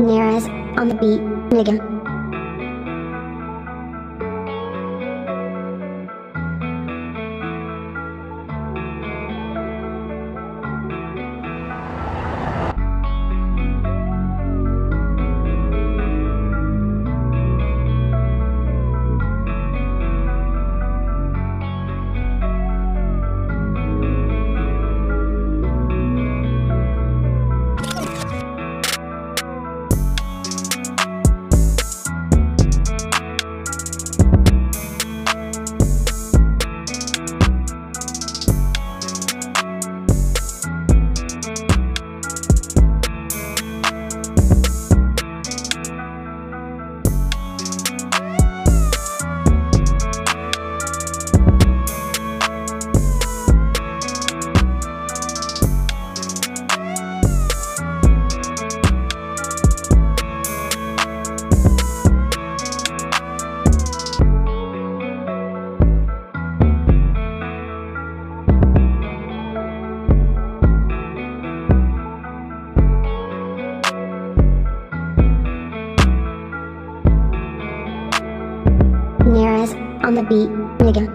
Nereszz on the beat, nigga. Nereszz on the beat, nigga.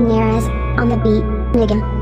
Nereszz on the beat, nigga. Nereszz on the beat, nigga.